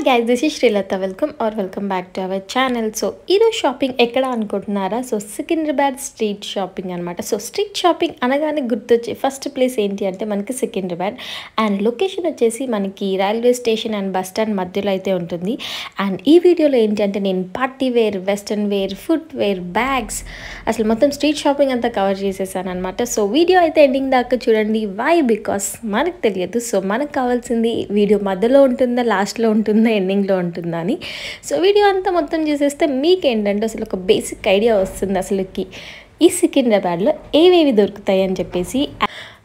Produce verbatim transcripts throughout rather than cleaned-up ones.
Hi guys, this is Shrilatha. Welcome or welcome back to our channel. So, Eero shopping ekkada anukuntunnara. So, Secunderabad street shopping anamata. So, street shopping anagane gurtoche first place enti ante manaki Secunderabad and location vachesi manaki railway station and bus stand madhyalo aithe untundi. And ee video lo enti ante nenu party wear, western wear, footwear, bags asalu mottham street shopping anta cover chesesanu anamata. So, video aithe ending daaka chudandi. Why? Because manaku teliyadu. So, manaku kavalsindi video madhyalo untunda, last lo untunda. Ending lo untundani. So video anta mottham cheseste meek entante asalu oka basic idea vastundi asaluki ee Secunderabad lo evevi dorukutayi ani cheppesi.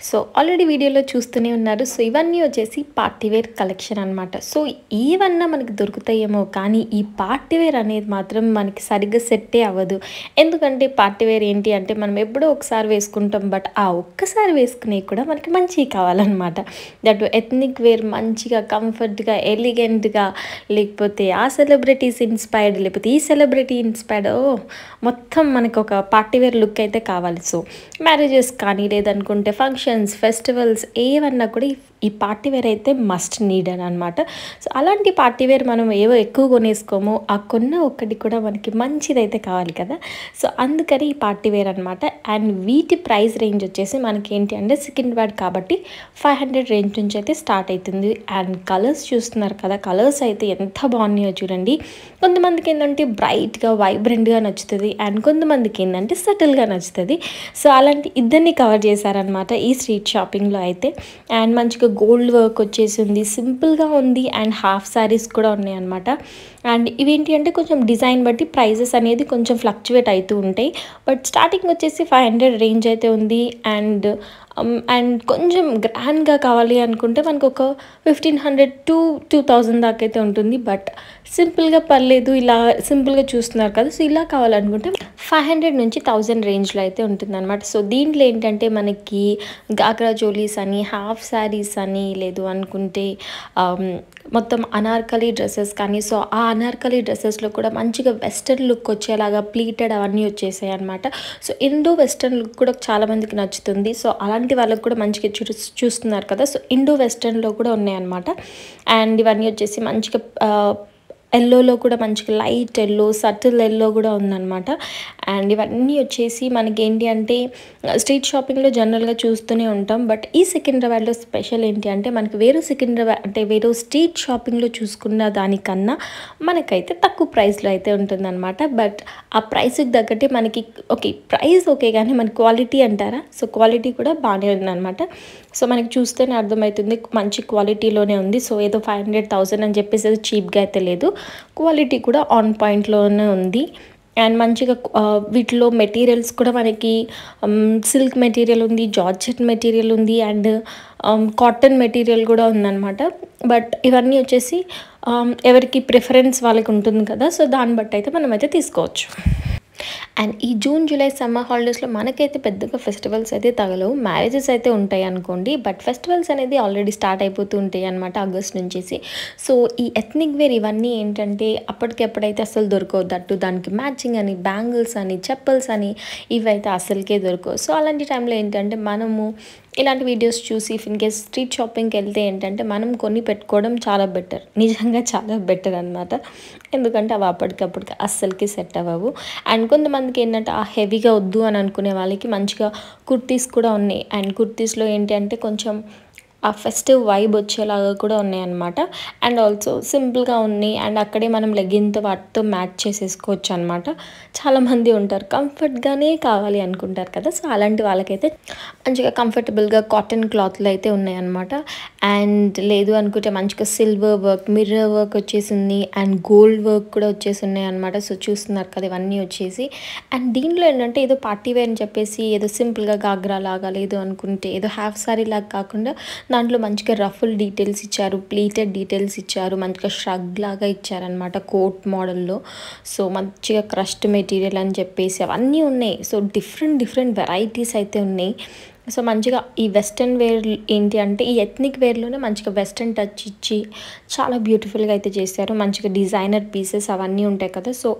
So already video lo chustune unnaru. So ivanni vachesi party wear collection anamata. So evanna manaki dorukutayemo kaani ee party wear anedi matram manaki sariga set avadu. Endukante party wear enti ante manam eppudu okkasari veskuntam, but aa okkasari vesukune kuda manaki manchi kavalanamata. That ethnic wear manchiga comfort ga elegant ga lekapothe aa celebrities inspired lekapothe ee celebrity inspired oh mottham manaki oka party wear look aithe kavali. So marriages kaani ledanukunte function festivals ఏవన్నా కూడా ఈ party wear అయితే must need అని అనమాట. So అలాంటి party wear మనం ఏవో ఎక్కువ కొనేసుకోము, ఆ కొన్న ఒక్కటి కూడా మనకి మంచిదైతే కావాలి కదా. సో అందుకని ఈ పార్టీ వేర్ అనమాట. అండ్ వీటి ప్రైస్ రేంజ్ వచ్చేసి మనకి ఏంటి అంటే Secunderabad కాబట్టి ఫైవ్ హండ్రెడ్ రేంజ్ నుంచి అయితే స్టార్ట్ అవుతుంది. అండ్ కలర్స్ చూస్తున్నారు కదా, కలర్స్ అయితే ఎంత బాగున్నాయో చూడండి. కొంతమందికి ఏంటంటే బ్రైట్గా వైబ్రెంట్గా నచ్చుతుంది, అండ్ కొంతమందికి ఏంటంటే సటిల్గా నచ్చుతుంది. సో అలాంటి ఇద్దరిని కవర్ చేశారనమాట ఈ స్ట్రీట్ షాపింగ్లో అయితే. అండ్ మంచిగా గోల్డ్ వర్క్ వచ్చేసింది, సింపుల్గా ఉంది, అండ్ హాఫ్ శారీస్ కూడా ఉన్నాయి అనమాట. అండ్ ఇవేంటి అంటే కొంచెం డిజైన్ బట్టి ప్రైజెస్ అనేది కొంచెం ఫ్లక్చువేట్ అవుతూ ఉంటాయి. బట్ స్టార్టింగ్ వచ్చేసి ఫైవ్ హండ్రెడ్ రేంజ్ అయితే ఉంది. అండ్ అండ్ కొంచెం గ్రాండ్గా కావాలి అనుకుంటే మనకు ఒక fifteen hundred to two thousand దాకా అయితే ఉంటుంది. బట్ సింపుల్గా పర్లేదు, ఇలా సింపుల్గా చూస్తున్నారు కదా. సో ఇలా కావాలనుకుంటే ఫైవ్ హండ్రెడ్ నుంచి థౌజండ్ రేంజ్లో అయితే ఉంటుంది అనమాట. సో దీంట్లో ఏంటంటే మనకి గాగ్రా చోలీస్ అని, హాఫ్ శారీస్ అని, లేదు అనుకుంటే మొత్తం అనార్కలి డ్రెస్సెస్ కానీ. సో ఆ అనార్కలి డ్రెస్సెస్లో కూడా మంచిగా వెస్టర్న్ లుక్ వచ్చేలాగా ప్లీటెడ్ అవన్నీ వచ్చేసాయి అనమాట. సో ఇండో వెస్టర్న్ లుక్ కూడా చాలామందికి నచ్చుతుంది. సో అలాంటి వాళ్ళకి కూడా మంచిగా చూ చూస్తున్నారు కదా. సో ఇండో వెస్టర్న్లో కూడా ఉన్నాయన్నమాట. అండ్ ఇవన్నీ వచ్చేసి మంచిగా ఎల్లోలో కూడా మంచిగా లైట్ ఎల్లో, సటిల్ ఎల్లో కూడా ఉందన్నమాట. అండ్ ఇవన్నీ వచ్చేసి మనకి ఏంటి అంటే స్ట్రీట్ షాపింగ్లో జనరల్గా చూస్తూనే ఉంటాం. బట్ ఈ Secunderabadలో స్పెషల్ ఏంటి అంటే మనకి వేరే Secunderabad అంటే వేరే స్ట్రీట్ షాపింగ్లో చూసుకున్న దానికన్నా మనకైతే తక్కువ ప్రైస్లో అయితే ఉంటుందన్నమాట. బట్ ఆ ప్రైస్కి తగ్గట్టే మనకి ఓకే ప్రైస్ ఓకే, కానీ మన క్వాలిటీ అంటారా, సో క్వాలిటీ కూడా బాగానే ఉందన్నమాట. సో మనకి చూస్తేనే అర్థమవుతుంది మంచి క్వాలిటీలోనే ఉంది. సో ఏదో ఫైవ్ హండ్రెడ్ థౌజండ్ అని చెప్పేసి అది చీప్గా అయితే లేదు, క్వాలిటీ కూడా ఆన్ పాయింట్లోనే ఉంది. అండ్ మంచిగా వీటిలో మెటీరియల్స్ కూడా మనకి సిల్క్ మెటీరియల్ ఉంది, జార్జెట్ మెటీరియల్ ఉంది, అండ్ కాటన్ మెటీరియల్ కూడా ఉందన్నమాట. బట్ ఇవన్నీ వచ్చేసి ఎవరికి ప్రిఫరెన్స్ వాళ్ళకి ఉంటుంది కదా. సో దాన్ని బట్టి అయితే మనం అయితే తీసుకోవచ్చు. అండ్ ఈ జూన్ జూలై సమ్మర్ హాలిడేస్లో మనకైతే పెద్దగా ఫెస్టివల్స్ అయితే తగలవు, మ్యారేజెస్ అయితే ఉంటాయి అనుకోండి. బట్ ఫెస్టివల్స్ అనేది ఆల్రెడీ స్టార్ట్ అయిపోతూ ఉంటాయి అనమాట ఆగస్ట్ నుంచేసి. సో ఈ ఎథ్నిక్ వేర్ ఇవన్నీ ఏంటంటే అప్పటికెప్పుడైతే అసలు దొరకవు, దట్టు దానికి మ్యాచింగ్ అని, బ్యాంగిల్స్ అని, చెప్పుల్స్ అని, ఇవైతే అసలుకే దొరకవు. సో అలాంటి టైంలో ఏంటంటే మనము ఇలాంటి వీడియోస్ చూసి ఇన్ కేస్ స్ట్రీట్ షాపింగ్కి వెళ్తే ఏంటంటే మనం కొన్ని పెట్టుకోవడం చాలా బెటర్, నిజంగా చాలా బెటర్ అనమాట. ఎందుకంటే అవి అప్పటికప్పటికి అస్సలకి సెట్ అవ్వవు. అండ్ కొంతమందికి ఏంటంటే ఆ హెవీగా వద్దు అని అనుకునే వాళ్ళకి మంచిగా కుర్తీస్ కూడా ఉన్నాయి. అండ్ కుర్తీస్లో ఏంటి అంటే కొంచెం ఆ ఫెస్టివ్ వైబ్ వచ్చేలాగా కూడా ఉన్నాయన్నమాట. అండ్ ఆల్సో సింపుల్గా ఉన్నాయి. అండ్ అక్కడే మనం లెగ్గిన్తో వాటితో మ్యాచ్ చేసేసుకోవచ్చు అనమాట. చాలామంది ఉంటారు కంఫర్ట్గానే కావాలి అనుకుంటారు కదా. సో అలాంటి వాళ్ళకైతే మంచిగా కంఫర్టబుల్గా కాటన్ క్లాత్లు అయితే ఉన్నాయన్నమాట. అండ్ లేదు అనుకుంటే మంచిగా సిల్వర్ వర్క్, మిర్రర్ వర్క్ వచ్చేసింది, అండ్ గోల్డ్ వర్క్ కూడా వచ్చేసి ఉన్నాయి అనమాట. సో చూస్తున్నారు కదా ఇవన్నీ వచ్చేసి. అండ్ దీంట్లో ఏంటంటే ఏదో పార్టీ వేర్ అని చెప్పేసి ఏదో సింపుల్గా గాగ్రా లాగా, లేదు అనుకుంటే ఏదో హాఫ్ సారీ లాగా కాకుండా దాంట్లో మంచిగా రఫుల్ డీటెయిల్స్ ఇచ్చారు, ప్లీటెడ్ డీటెయిల్స్ ఇచ్చారు, మంచిగా షగ్ లాగా ఇచ్చారనమాట కోట్ మోడల్లో. సో మంచిగా క్రష్డ్ మెటీరియల్ అని చెప్పేసి అవన్నీ ఉన్నాయి. సో డిఫరెంట్ డిఫరెంట్ వెరైటీస్ అయితే ఉన్నాయి. సో మంచిగా ఈ వెస్ట్రన్ వేర్ ఏంటి అంటే ఈ ఎథ్నిక్ వేర్లోనే మంచిగా వెస్ట్రన్ టచ్ ఇచ్చి చాలా బ్యూటిఫుల్గా అయితే చేశారు. మంచిగా డిజైనర్ పీసెస్ అవన్నీ ఉంటాయి కదా. సో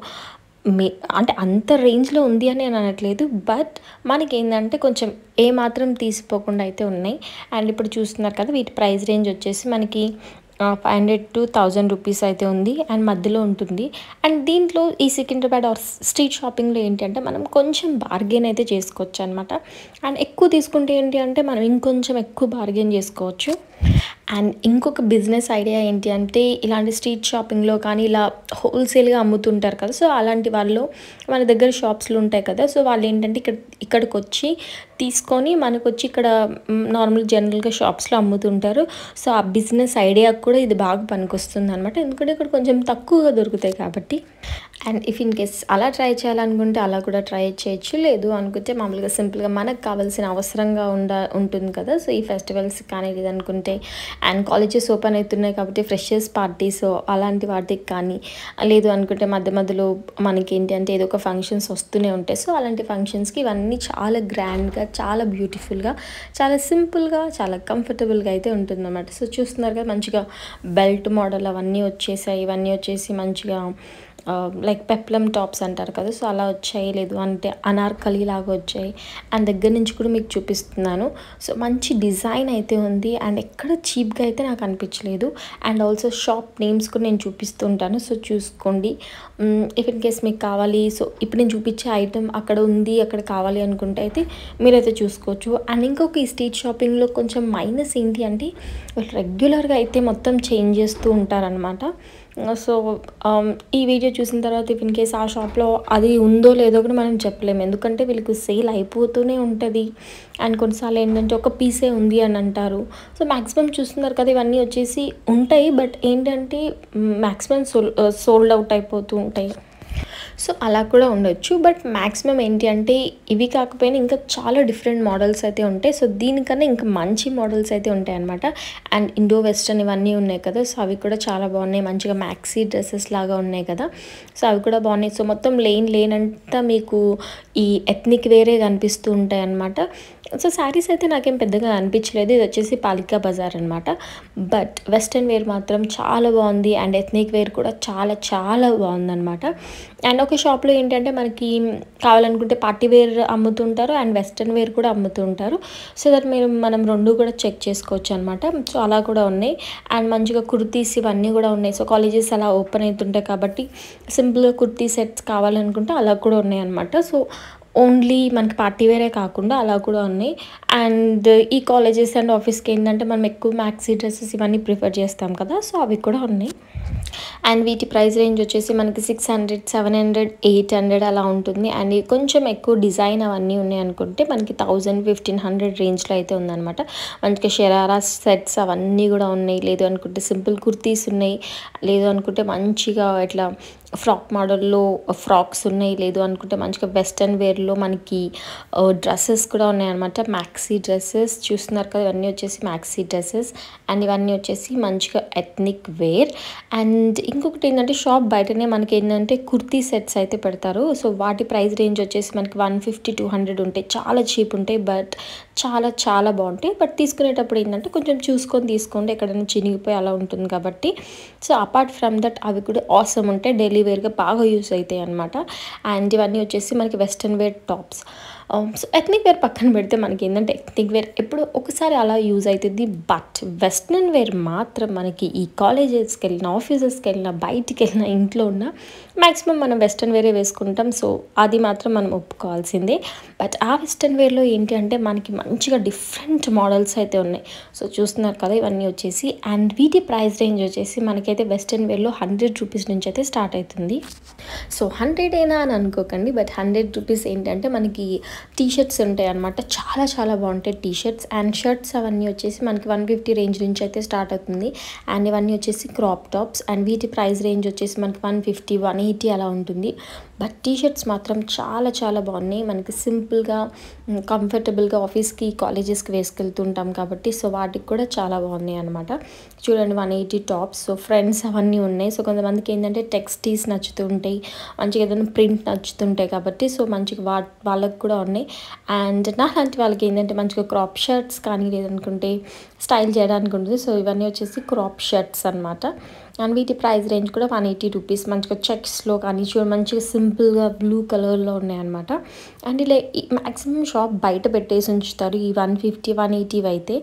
మీ అంటే అంత రేంజ్లో ఉంది అని నేను అనట్లేదు, బట్ మనకి ఏంటంటే కొంచెం ఏమాత్రం తీసిపోకుండా అయితే ఉన్నాయి. అండ్ ఇప్పుడు చూస్తున్నారు కదా వీటి ప్రైస్ రేంజ్ వచ్చేసి మనకి five hundred to thousand rupees అయితే ఉంది అండ్ మధ్యలో ఉంటుంది. అండ్ దీంట్లో ఈ సికింద్రాబాద్ ఆర్ స్ట్రీట్ షాపింగ్లో ఏంటంటే మనం కొంచెం బార్గెన్ అయితే చేసుకోవచ్చు అనమాట. అండ్ ఎక్కువ తీసుకుంటే ఏంటి అంటే మనం ఇంకొంచెం ఎక్కువ బార్గెన్ చేసుకోవచ్చు. అండ్ ఇంకొక బిజినెస్ ఐడియా ఏంటి అంటే ఇలాంటి స్ట్రీట్ షాపింగ్లో కానీ ఇలా హోల్సేల్గా అమ్ముతుంటారు కదా, సో అలాంటి వాళ్ళు మన దగ్గర షాప్స్లో ఉంటాయి కదా, సో వాళ్ళు ఏంటంటే ఇక్కడ ఇక్కడికి వచ్చి తీసుకొని మనకు వచ్చి ఇక్కడ నార్మల్ జనరల్గా షాప్స్లో అమ్ముతుంటారు. సో ఆ బిజినెస్ ఐడియా కూడా ఇది బాగా పనికొస్తుంది అనమాట, ఎందుకంటే ఇక్కడ కొంచెం తక్కువగా దొరుకుతాయి కాబట్టి. అండ్ ఇఫ్ ఇన్ కేస్ అలా ట్రై చేయాలనుకుంటే అలా కూడా ట్రై చేయొచ్చు, లేదు అనుకుంటే మామూలుగా సింపుల్గా మనకు కావాల్సిన అవసరంగా ఉండ ఉంటుంది కదా, సో ఈ ఫెస్టివల్స్ కానీ లేదనుకుంటే అండ్ కాలేజెస్ ఓపెన్ అవుతున్నాయి కాబట్టి ఫ్రెషర్స్ పార్టీస్ అలాంటి వాటికి కానీ, లేదు అనుకుంటే మధ్య మధ్యలో మనకి ఏంటంటే ఏదో ఒక ఫంక్షన్స్ వస్తూనే ఉంటాయి, సో అలాంటి ఫంక్షన్స్కి ఇవన్నీ చాలా గ్రాండ్గా చాలా బ్యూటిఫుల్గా చాలా సింపుల్గా చాలా కంఫర్టబుల్గా అయితే ఉంటుందన్నమాట. సో చూస్తున్నారు కదా మంచిగా బెల్ట్ మోడల్ అవన్నీ వచ్చేసాయి, ఇవన్నీ వచ్చేసి మంచిగా లైక్ పెప్లం టాప్స్ అంటారు కదా, సో అలా వచ్చాయి, లేదు అంటే అనార్కలి లాగా వచ్చాయి. అండ్ దగ్గర నుంచి కూడా మీకు చూపిస్తున్నాను, సో మంచి డిజైన్ అయితే ఉంది అండ్ ఎక్కడ చీప్గా అయితే నాకు అనిపించలేదు. అండ్ ఆల్సో షాప్ నేమ్స్ కూడా నేను చూపిస్తుంటాను, సో చూసుకోండి ఇఫ్ ఇన్ కేస్ మీకు కావాలి. సో ఇప్పుడు నేను చూపించే ఐటమ్ అక్కడ ఉంది, అక్కడ కావాలి అనుకుంటే అయితే మీరైతే చూసుకోవచ్చు. అండ్ ఇంకొక ఈ స్ట్రీట్ షాపింగ్లో కొంచెం మైనస్ ఏంటి అంటే వాళ్ళు రెగ్యులర్గా అయితే మొత్తం చేంజ్ చేస్తూ ఉంటారనమాట. సో ఈ వీడియో చూసిన తర్వాత ఇఫ్ ఇన్ కేస్ ఆ షాప్లో అది ఉందో లేదో కూడా మనం చెప్పలేము, ఎందుకంటే వీళ్ళకి సేల్ అయిపోతూనే ఉంటుంది. అండ్ కొన్నిసార్లు ఏంటంటే ఒక పీసే ఉంది అని అంటారు. సో మ్యాక్సిమం చూస్తున్నారు కదా ఇవన్నీ వచ్చేసి ఉంటాయి, బట్ ఏంటంటే మ్యాక్సిమం సోల్ సోల్డ్ అవుట్ అయిపోతూ ఉంటాయి. సో అలా కూడా ఉండొచ్చు, బట్ మ్యాక్సిమం ఏంటి అంటే ఇవి కాకపోయినా ఇంకా చాలా డిఫరెంట్ మోడల్స్ అయితే ఉంటాయి. సో దీనికన్నా ఇంకా మంచి మోడల్స్ అయితే ఉంటాయి అన్నమాట. అండ్ ఇండో వెస్ట్రన్ ఇవన్నీ ఉన్నాయి కదా, సో అవి కూడా చాలా బాగున్నాయి, మంచిగా మ్యాక్సీ డ్రెస్సెస్ లాగా ఉన్నాయి కదా, సో అవి కూడా బాగున్నాయి. సో మొత్తం లేన్ లేనంతా మీకు ఈ ఎథ్నిక్ వేరే కనిపిస్తూ ఉంటాయి అన్నమాట. సో శారీస్ అయితే నాకేం పెద్దగా అనిపించలేదు, ఇది వచ్చేసి పాలికా బజార్ అనమాట. బట్ వెస్ట్రన్ వేర్ మాత్రం చాలా బాగుంది అండ్ ఎథ్నిక్ వేర్ కూడా చాలా చాలా బాగుందన్నమాట. అండ్ ఒక షాప్లో ఏంటంటే మనకి కావాలనుకుంటే పార్టీ వేర్ అమ్ముతుంటారు అండ్ వెస్ట్రన్ వేర్ కూడా అమ్ముతుంటారు, సో దట్ మీరు మనం రెండు కూడా చెక్ చేసుకోవచ్చు అనమాట. సో అలా కూడా ఉన్నాయి అండ్ మంచిగా కుర్తీస్ ఇవన్నీ కూడా ఉన్నాయి. సో కాలేజెస్ అలా ఓపెన్ అవుతుంటాయి కాబట్టి సింపుల్గా కుర్తీ సెట్స్ కావాలనుకుంటే అలా కూడా ఉన్నాయి అనమాట. సో ఓన్లీ మనకి పార్టీ వేరే కాకుండా అలా కూడా ఉన్నాయి. అండ్ ఈ కాలేజెస్ అండ్ ఆఫీస్కి ఏంటంటే మనం ఎక్కువ మ్యాక్సీ డ్రెస్సెస్ ఇవన్నీ ప్రిఫర్ చేస్తాం కదా, సో అవి కూడా ఉన్నాయి. అండ్ వీటి ప్రైస్ రేంజ్ వచ్చేసి మనకి six hundred seven hundred eight hundred అలా ఉంటుంది. అండ్ కొంచెం ఎక్కువ డిజైన్ అవన్నీ ఉన్నాయి అనుకుంటే మనకి థౌజండ్ ఫిఫ్టీన్ హండ్రెడ్ రేంజ్లో అయితే ఉందన్నమాట. మనకి షరారా సెట్స్ అవన్నీ కూడా ఉన్నాయి, లేదు అనుకుంటే సింపుల్ కుర్తీస్ ఉన్నాయి, లేదు అనుకుంటే మంచిగా ఇట్లా ఫ్రాక్ మోడల్లో ఫ్రాక్స్ ఉన్నాయి, లేదు అనుకుంటే మంచిగా వెస్ట్రన్ వేర్లో మనకి డ్రెస్సెస్ కూడా ఉన్నాయన్నమాట. మ్యాక్సీ డ్రెస్సెస్ చూస్తున్నారు కదా, ఇవన్నీ వచ్చేసి మ్యాక్సీ డ్రెస్సెస్ అండ్ ఇవన్నీ వచ్చేసి మంచిగా ఎథ్నిక్ వేర్. అండ్ ఇంకొకటి ఏంటంటే షాప్ బయటనే మనకి ఏంటంటే కుర్తీ సెట్స్ అయితే పెడతారు, సో వాటి ప్రైస్ రేంజ్ వచ్చేసి మనకి వన్ ఫిఫ్టీ టూ హండ్రెడ్ ఉంటాయి, చాలా చీప్ ఉంటాయి, బట్ చాలా చాలా బాగుంటాయి. బట్ తీసుకునేటప్పుడు ఏంటంటే కొంచెం చూసుకొని తీసుకోండి, ఎక్కడైనా చినిగిపోయి అలా ఉంటుంది కాబట్టి. సో అపార్ట్ ఫ్రమ్ దట్ అవి కూడా ఆసమ్ ఉంటాయి, డైలీ వేర్గా బాగా యూస్ అవుతాయి అన్నమాట. అండ్ ఇవన్నీ వచ్చేసి మనకి western wear tops. So ethnic wear పక్కన పెడితే మనకి ఏంటంటే ఎథ్నిక్ వేర్ ఎప్పుడు ఒకసారి అలా యూజ్ అవుతుంది, బట్ వెస్ట్రన్ వేర్ మాత్రం మనకి ఈ కాలేజెస్కి వెళ్ళిన ఆఫీసెస్కి వెళ్ళిన బయటికి వెళ్ళిన ఇంట్లో ఉన్న మ్యాక్సిమం మనం వెస్ట్రన్ వేరే వేసుకుంటాం, సో అది మాత్రం మనం ఒప్పుకోవాల్సిందే. బట్ ఆ వెస్ట్రన్ వేర్లో ఏంటి అంటే మనకి మంచిగా డిఫరెంట్ మోడల్స్ అయితే ఉన్నాయి. సో చూస్తున్నారు కదా ఇవన్నీ వచ్చేసి, అండ్ వీటి ప్రైస్ రేంజ్ వచ్చేసి మనకైతే వెస్ట్రన్ వేర్లో హండ్రెడ్ రూపీస్ నుంచి అయితే స్టార్ట్ అవుతుంది. సో హండ్రెడ్ అయినా అని అనుకోకండి, బట్ హండ్రెడ్ రూపీస్ ఏంటంటే మనకి టీ షర్ట్స్ ఉంటాయి అన్నమాట, చాలా చాలా బాగుంటాయి టీ షర్ట్స్. అండ్ షర్ట్స్ అవన్నీ వచ్చేసి మనకి వన్ ఫిఫ్టీ రేంజ్ నుంచి అయితే స్టార్ట్ అవుతుంది. అండ్ ఇవన్నీ వచ్చేసి క్రాప్ టాప్స్ అండ్ వీటి ప్రైస్ రేంజ్ వచ్చేసి మనకి వన్ ఫిఫ్టీ వన్ ఎయిటీ అలా ఉంటుంది. బట్ టీ షర్ట్స్ మాత్రం చాలా చాలా బాగున్నాయి, మనకి సింపుల్గా కంఫర్టబుల్గా ఆఫీస్కి కాలేజెస్కి వేసుకెళ్తుంటాం కాబట్టి, సో వాటికి కూడా చాలా బాగున్నాయి అనమాట. చూడండి one eighty tops, so friends అవన్నీ ఉన్నాయి. సో కొంతమందికి ఏంటంటే టెక్స్టీస్ నచ్చుతూ ఉంటాయి, మంచిగా ఏదైనా ప్రింట్ నచ్చుతుంటాయి కాబట్టి, సో మంచిగా వా వాళ్ళకి కూడా ఉన్నాయి. అండ్ నా లాంటి వాళ్ళకి ఏంటంటే మంచిగా క్రాప్ షర్ట్స్ కానీ లేదనుకుంటే స్టైల్ చేయడానికి ఉంటుంది, సో ఇవన్నీ వచ్చేసి క్రాప్ షర్ట్స్ అనమాట. అండ్ వీటి ప్రైస్ రేంజ్ కూడా వన్ ఎయిటీ రూపీస్, మంచిగా చెక్స్లో కానీ చూడండి మంచిగా సింపుల్గా బ్లూ కలర్లో ఉన్నాయన్నమాట. అండ్ ఇలా మ్యాక్సిమం షాప్ బయట పెట్టేసి ఉంచుతారు ఈ వన్ ఫిఫ్టీ వన్ ఎయిటీ అయితే,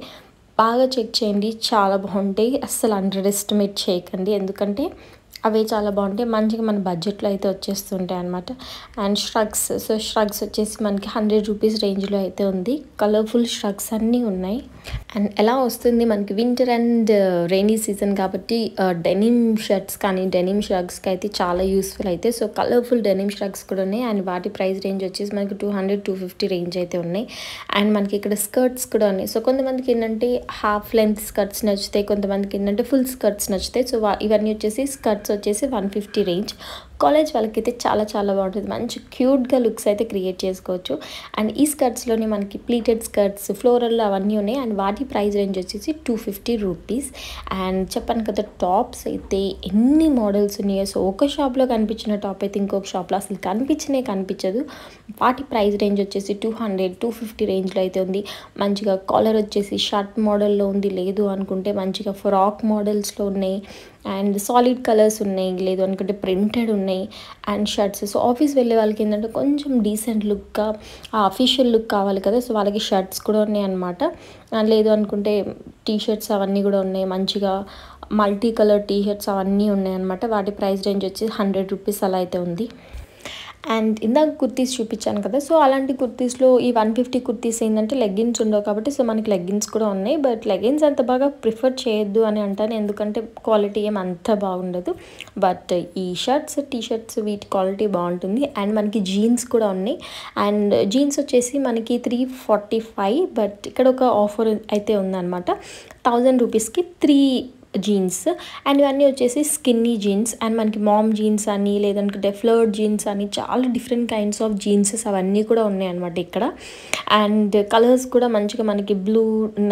బాగా చెక్ చేయండి, చాలా బాగుంటాయి. అస్సలు అండర్ ఎస్టిమేట్ చేయకండి, ఎందుకంటే అవే చాలా బాగుంటాయి. మంచిగా మన బడ్జెట్లో అయితే వచ్చేస్తుంటాయి అనమాట. అండ్ ష్రగ్స్, సో ష్రగ్స్ వచ్చేసి మనకి హండ్రెడ్ రూపీస్ రేంజ్లో అయితే ఉంది. కలర్ఫుల్ ష్రగ్స్ అన్నీ ఉన్నాయి. అండ్ ఎలా వస్తుంది మనకి వింటర్ అండ్ రెయినీ సీజన్ కాబట్టి డెనిమ్ షర్ట్స్ కానీ డెనిమ్ ష్రగ్స్కి అయితే చాలా యూస్ఫుల్ అయితే. సో కలర్ఫుల్ డెనిమ్ ష్రగ్స్ కూడా ఉన్నాయి. అండ్ వాటి ప్రైస్ రేంజ్ వచ్చేసి మనకి two hundred two fifty range అయితే ఉన్నాయి. అండ్ మనకి ఇక్కడ స్కర్ట్స్ కూడా ఉన్నాయి. సో కొంతమందికి ఏంటంటే హాఫ్ లెంత్ స్కర్ట్స్ నచ్చుతాయి, కొంతమందికి ఏంటంటే ఫుల్ స్కర్ట్స్ నచ్చుతాయి. సో ఇవన్నీ వచ్చేసి స్కర్ట్స్ వచ్చేసి వన్ ఫిఫ్టీ రేంజ్. కాలేజ్ వాళ్ళకైతే చాలా చాలా బాగుంటుంది, మంచి క్యూట్గా లుక్స్ అయితే క్రియేట్ చేసుకోవచ్చు. అండ్ ఈ స్కర్ట్స్లోనే మనకి ప్లీటెడ్ స్కర్ట్స్, ఫ్లోరల్ అవన్నీ ఉన్నాయి. అండ్ వాటి ప్రైస్ రేంజ్ వచ్చేసి టూ ఫిఫ్టీ రూపీస్. అండ్ చెప్పాను కదా, టాప్స్ అయితే ఎన్ని మోడల్స్ ఉన్నాయో. సో ఒక షాప్లో కనిపించిన టాప్ అయితే ఇంకొక షాప్లో అసలు కనిపించనే కనిపించదు. వాటి ప్రైస్ రేంజ్ వచ్చేసి టూ హండ్రెడ్ టూ ఫిఫ్టీ రేంజ్లో అయితే ఉంది. మంచిగా కాలర్ వచ్చేసి షర్ట్ మోడల్లో ఉంది, లేదు అనుకుంటే మంచిగా ఫ్రాక్ మోడల్స్లో ఉన్నాయి. అండ్ సాలిడ్ కలర్స్ ఉన్నాయి, లేదు అనుకుంటే ప్రింటెడ్ ఉన్నాయి. అండ్ షర్ట్స్, సో ఆఫీస్ వెళ్ళే వాళ్ళకి ఏంటంటే కొంచెం డీసెంట్ లుక్గా అఫీషియల్ లుక్ కావాలి కదా, సో వాళ్ళకి షర్ట్స్ కూడా ఉన్నాయి అన్నమాట. లేదు అనుకుంటే టీ షర్ట్స్ అవన్నీ కూడా ఉన్నాయి, మంచిగా మల్టీ కలర్ టీ షర్ట్స్ అవన్నీ ఉన్నాయి అన్నమాట. వాటి ప్రైస్ రేంజ్ వచ్చి హండ్రెడ్ రూపీస్ అలా అయితే ఉంది. అండ్ ఇందాక కుర్తీస్ చూపించాను కదా, సో అలాంటి కుర్తీస్లో ఈ వన్ ఫిఫ్టీ కుర్తీస్ ఏంటంటే లెగ్గిన్స్ ఉండవు కాబట్టి, సో మనకి లెగ్గిన్స్ కూడా ఉన్నాయి. బట్ లెగ్గిన్స్ అంత బాగా ప్రిఫర్ చేయొద్దు అని అంటాను, ఎందుకంటే క్వాలిటీ ఏం అంత బాగుండదు. బట్ ఈ షర్ట్స్, టీ షర్ట్స్ వీటి క్వాలిటీ బాగుంటుంది. అండ్ మనకి జీన్స్ కూడా ఉన్నాయి. అండ్ జీన్స్ వచ్చేసి మనకి త్రీ ఫార్టీ ఫైవ్. బట్ ఇక్కడ ఒక ఆఫర్ అయితే ఉందన్నమాట, థౌజండ్ రూపీస్కి త్రీ జీన్స్. అండ్ ఇవన్నీ వచ్చేసి స్కిన్నీ జీన్స్. అండ్ మనకి మామ్ జీన్స్ అని, లేదంటే ఫ్లర్డ్ జీన్స్ అని, చాలా డిఫరెంట్ కైండ్స్ ఆఫ్ జీన్సెస్ అవన్నీ కూడా ఉన్నాయన్నమాట ఇక్కడ. అండ్ కలర్స్ కూడా మంచిగా మనకి బ్లూ,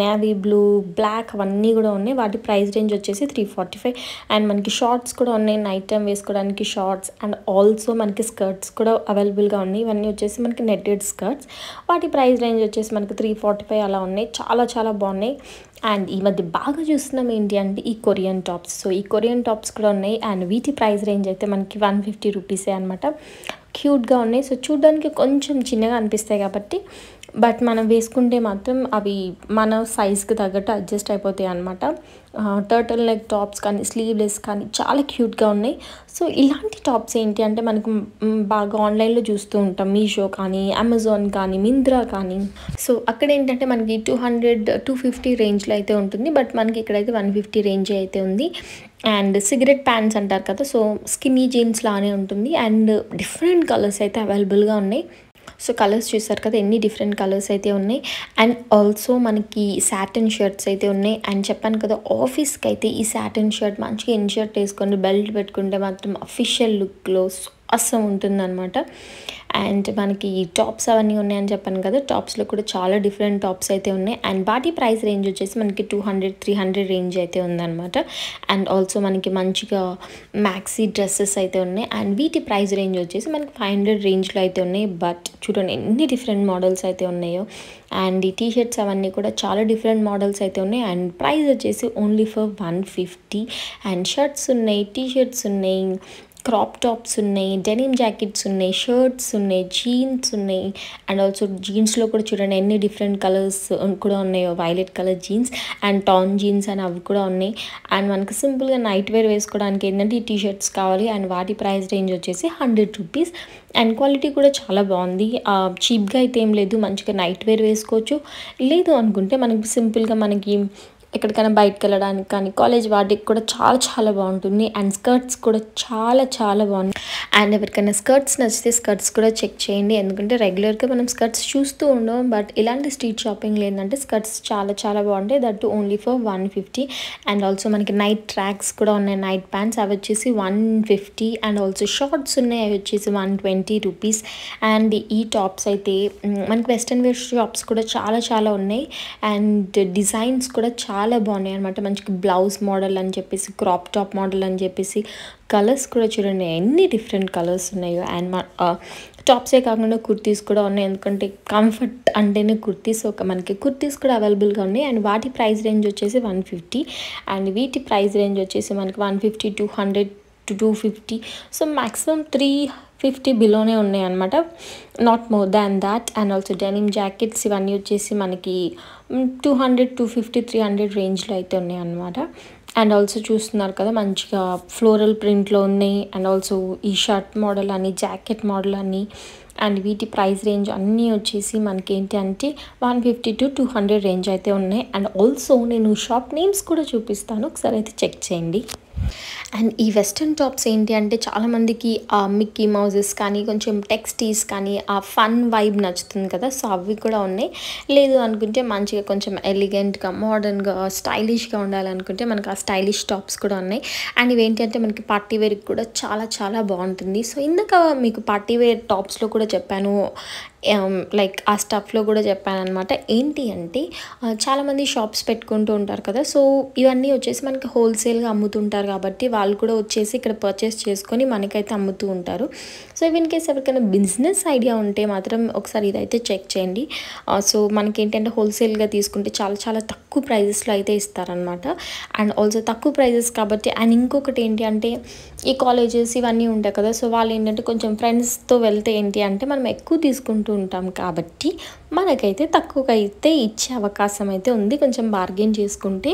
నేవీ బ్లూ, బ్లాక్ అవన్నీ కూడా ఉన్నాయి. వాటి ప్రైస్ రేంజ్ వచ్చేసి త్రీ ఫార్టీ ఫైవ్. అండ్ మనకి షార్ట్స్ కూడా ఉన్నాయి, నైట్ టైం వేసుకోవడానికి షార్ట్స్. అండ్ ఆల్సో మనకి స్కర్ట్స్ కూడా అవైలబుల్గా ఉన్నాయి. ఇవన్నీ వచ్చేసి మనకి నెట్టెడ్ స్కర్ట్స్. వాటి ప్రైస్ రేంజ్ వచ్చేసి మనకి త్రీ ఫార్టీ ఫైవ్ అలా ఉన్నాయి. చాలా చాలా బాగున్నాయి. అండ్ ఈ మధ్య బాగా చూస్తున్నాం ఏంటి అంటే ఈ కొరియన్ టాప్స్. సో ఈ కొరియన్ టాప్స్ కూడా ఉన్నాయి. అండ్ వీటి ప్రైస్ రేంజ్ అయితే మనకి వన్ ఫిఫ్టీ రూపీసే అనమాట. క్యూట్గా ఉన్నాయి. సో చూడ్డానికి కొంచెం చిన్నగా అనిపిస్తాయి కాబట్టి, బట్ మనం వేసుకుంటే మాత్రం అవి మన సైజ్కి తగ్గట్టు అడ్జస్ట్ అయిపోతాయి అనమాట. టర్టల్ నెక్ టాప్స్ కానీ, స్లీవ్లెస్ కానీ చాలా క్యూట్గా ఉన్నాయి. సో ఇలాంటి టాప్స్ ఏంటి అంటే మనకు బాగా ఆన్లైన్లో చూస్తూ ఉంటాం, మీషో కానీ, అమెజాన్ కానీ, మింత్రా కానీ. సో అక్కడ ఏంటంటే మనకి టూ హండ్రెడ్ టూ ఫిఫ్టీ రేంజ్లో అయితే ఉంటుంది. బట్ మనకి ఇక్కడైతే వన్ ఫిఫ్టీ రేంజ్ అయితే ఉంది. అండ్ సిగరెట్ ప్యాంట్స్ అంటారు కదా, సో స్కిన్నీ జీన్స్ లానే ఉంటుంది. అండ్ డిఫరెంట్ కలర్స్ అయితే అవైలబుల్గా ఉన్నాయి. సో కలర్స్ చూసారు కదా, ఎన్ని డిఫరెంట్ కలర్స్ అయితే ఉన్నాయి. అండ్ ఆల్సో మనకి సాటిన్ షర్ట్స్ అయితే ఉన్నాయి. అండ్ చెప్పాను కదా, ఆఫీస్కి అయితే ఈ సాటిన్ షర్ట్ మంచిగా ఇన్ షర్ట్ వేసుకొని బెల్ట్ పెట్టుకుంటే మాత్రం అఫీషియల్ లుక్లో అస్సం ఉంటుందన్నమాట. అండ్ మనకి ఈ టాప్స్ అవన్నీ ఉన్నాయని చెప్పాను కదా, టాప్స్లో కూడా చాలా డిఫరెంట్ టాప్స్ అయితే ఉన్నాయి. అండ్ వాటి ప్రైస్ రేంజ్ వచ్చేసి మనకి two hundred three hundred range అయితే ఉందన్నమాట. అండ్ ఆల్సో మనకి మంచిగా మ్యాక్సీ డ్రెస్సెస్ అయితే ఉన్నాయి. అండ్ వీటి ప్రైస్ రేంజ్ వచ్చేసి మనకి ఫైవ్ హండ్రెడ్ రేంజ్లో అయితే ఉన్నాయి. బట్ చూడండి ఎన్ని డిఫరెంట్ మోడల్స్ అయితే ఉన్నాయో. అండ్ ఈ టీ షర్ట్స్ అవన్నీ కూడా చాలా డిఫరెంట్ మోడల్స్ అయితే ఉన్నాయి. అండ్ ప్రైస్ వచ్చేసి only for one fifty. And shirts ఉన్నాయి, టీ షర్ట్స్ ఉన్నాయి, క్రాప్ టాప్స్ ఉన్నాయి, డెనిమ్ జాకెట్స్ ఉన్నాయి, షర్ట్స్ ఉన్నాయి, జీన్స్ ఉన్నాయి. అండ్ ఆల్సో జీన్స్లో కూడా చూడండి ఎన్ని డిఫరెంట్ కలర్స్ కూడా ఉన్నాయో. Violet colour jeans and tan jeans అని అవి కూడా ఉన్నాయి. అండ్ మనకు సింపుల్గా నైట్ వేర్ వేసుకోవడానికి ఏంటంటే ఈ టీ షర్ట్స్ కావాలి. అండ్ వాటి ప్రైస్ రేంజ్ వచ్చేసి హండ్రెడ్ రూపీస్. అండ్ క్వాలిటీ కూడా చాలా బాగుంది. చీప్గా అయితే ఏం లేదు, మంచిగా నైట్ వేర్ వేసుకోవచ్చు. లేదు అనుకుంటే మనకి సింపుల్గా మనకి ఎక్కడికైనా బయటకు వెళ్ళడానికి కానీ, కాలేజ్ వాటికి కూడా చాలా చాలా బాగుంటుంది. అండ్ స్కర్ట్స్ కూడా చాలా చాలా బాగుంది. అండ్ ఎవరికైనా స్కర్ట్స్ నచ్చితే స్కర్ట్స్ కూడా చెక్ చేయండి, ఎందుకంటే రెగ్యులర్గా మనం స్కర్ట్స్ చూస్తూ ఉండవు. బట్ ఇలాంటి స్ట్రీట్ షాపింగ్లో ఏంటంటే స్కర్ట్స్ చాలా చాలా బాగుంటాయి. That only for one fifty. And also మనకి నైట్ ట్రాక్స్ కూడా ఉన్నాయి, నైట్ ప్యాంట్స్. అవి వచ్చేసి one fifty. And also shorts ఉన్నాయి, అవి వచ్చేసి వన్ ట్వంటీ రూపీస్. అండ్ ఈ టాప్స్ అయితే మనకి వెస్ట్రన్ వేర్ షాప్స్ కూడా చాలా చాలా ఉన్నాయి. అండ్ డిజైన్స్ కూడా చాలా చాలా బాగున్నాయి అనమాట. మంచిగా బ్లౌజ్ మోడల్ అని చెప్పేసి, క్రాప్ టాప్ మోడల్ అని చెప్పేసి, కలర్స్ కూడా చూడండి ఎన్ని డిఫరెంట్ కలర్స్ ఉన్నాయో. అండ్ మా టాప్సే కాకుండా కుర్తీస్ కూడా ఉన్నాయి, ఎందుకంటే కంఫర్ట్ అంటేనే కుర్తీస్. ఒక మనకి కుర్తీస్ కూడా అవైలబుల్గా ఉన్నాయి. అండ్ వాటి ప్రైస్ రేంజ్ వచ్చేసి వన్ ఫిఫ్టీ. అండ్ వీటి ప్రైస్ రేంజ్ వచ్చేసి మనకి one fifty, two hundred to two fifty. So maximum three fifty బిలోనే ఉన్నాయి అన్నమాట, not more than that. And also denim jackets ఇవన్నీ వచ్చేసి మనకి two hundred two fifty three hundred రేంజ్లో అయితే ఉన్నాయి అన్నమాట. అండ్ ఆల్సో చూస్తున్నారు కదా మంచిగా ఫ్లోరల్ ప్రింట్లో ఉన్నాయి. అండ్ ఆల్సో ఈ షర్ట్ మోడల్ అని జాకెట్ మోడల్ అని అండ్ వీటి ప్రైస్ రేంజ్ అన్నీ వచ్చేసి మనకి ఏంటి అంటే one fifty to two hundred range అయితే ఉన్నాయి. అండ్ ఆల్సో నేను షాప్ నేమ్స్ కూడా చూపిస్తాను, ఒకసారి అయితే చెక్ చేయండి. అండ్ ఈ వెస్ట్రన్ టాప్స్ ఏంటి అంటే చాలామందికి ఆ మిక్కీ మౌజెస్ కానీ కొంచెం టెక్స్టీస్ కానీ ఆ ఫన్ వైబ్ నచ్చుతుంది కదా, సో అవి కూడా ఉన్నాయి. లేదు అనుకుంటే మంచిగా కొంచెం ఎలిగెంట్గా మోడర్న్గా స్టైలిష్గా ఉండాలనుకుంటే మనకు ఆ స్టైలిష్ టాప్స్ కూడా ఉన్నాయి. అండ్ ఇవేంటి అంటే మనకి పార్టీ వేర్కి కూడా చాలా చాలా బాగుంటుంది. సో ఇందాక మీకు పార్టీ వేర్ టాప్స్లో కూడా చెప్పాను, లైక్ ఆ స్టఫ్లో కూడా చెప్పాను అనమాట. ఏంటి అంటే చాలామంది షాప్స్ పెట్టుకుంటూ ఉంటారు కదా, సో ఇవన్నీ వచ్చేసి మనకి హోల్సేల్గా అమ్ముతుంటారు కాబట్టి వాళ్ళు కూడా వచ్చేసి ఇక్కడ పర్చేస్ చేసుకొని మనకైతే అమ్ముతూ ఉంటారు. సో ఇవన్ కేస్ ఎవరికైనా బిజినెస్ ఐడియా ఉంటే మాత్రం ఒకసారి ఇదైతే చెక్ చేయండి. సో మనకి ఏంటంటే హోల్సేల్గా తీసుకుంటే చాలా చాలా తక్కువ ప్రైజెస్లో అయితే ఇస్తారనమాట. అండ్ ఆల్సో తక్కువ ప్రైజెస్ కాబట్టి. అండ్ ఇంకొకటి ఏంటి అంటే ఈ కాలేజెస్ ఇవన్నీ ఉంటాయి కదా, సో వాళ్ళు ఏంటంటే కొంచెం ఫ్రెండ్స్తో వెళ్తే ఏంటి అంటే మనం ఎక్కువ తీసుకుంటూ ఉంటాం కాబట్టి మనకైతే తక్కువగా అయితే ఇచ్చే అవకాశం అయితే ఉంది కొంచెం బార్గెన్ చేసుకుంటే.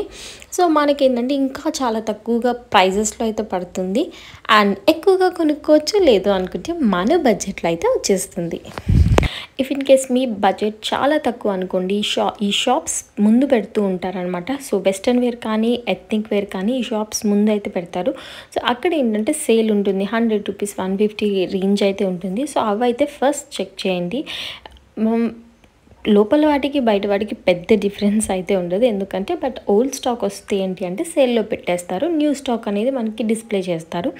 సో మనకేంటంటే ఇంకా చాలా తక్కువగా ప్రైజెస్లో అయితే పడుతుంది. అండ్ ఎక్కువగా కొనుక్కోవచ్చు, లేదు అనుకుంటే మన బడ్జెట్లో అయితే వచ్చేస్తుంది. ఇఫ్ ఇన్ కేస్ మీ బడ్జెట్ చాలా తక్కువ అనుకోండి, షా ఈ షాప్స్ ముందు పెడుతూ ఉంటారనమాట. సో వెస్ట్రన్ వేర్ కానీ ఎథ్నిక్ వేర్ కానీ ఈ షాప్స్ ముందు అయితే పెడతారు. సో అక్కడ ఏంటంటే సేల్ ఉంటుంది, hundred rupees one fifty range అయితే ఉంటుంది. సో అవి అయితే ఫస్ట్ చెక్ చేయండి. లోపల వాటికి బయట వాటికి పెద్ద డిఫరెన్స్ అయితే ఉండదు, ఎందుకంటే బట్ ఓల్డ్ స్టాక్ వస్తే ఏంటి అంటే సేల్లో పెట్టేస్తారు, న్యూ స్టాక్ అనేది మనకి డిస్ప్లే చేస్తారు.